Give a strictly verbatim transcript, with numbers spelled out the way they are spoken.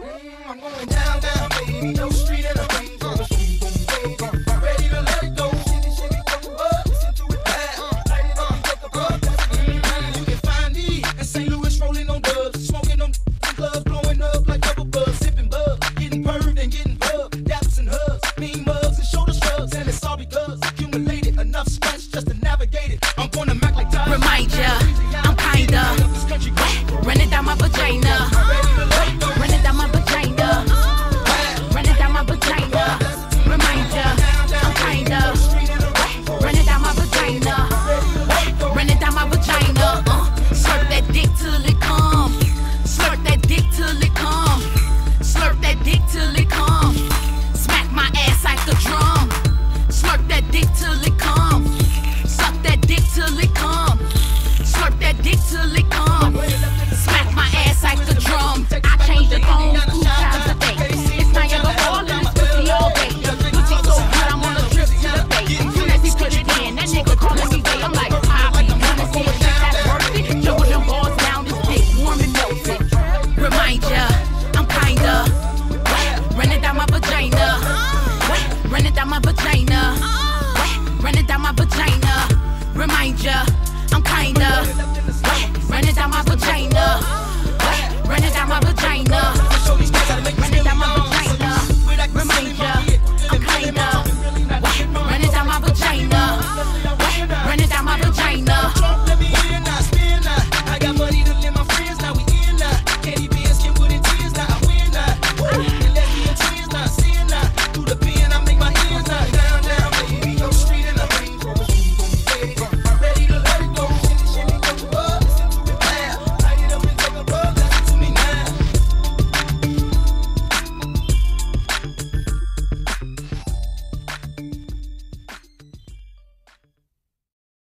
Mm, I'm going down, down, baby. No street and a rain. Till it comes.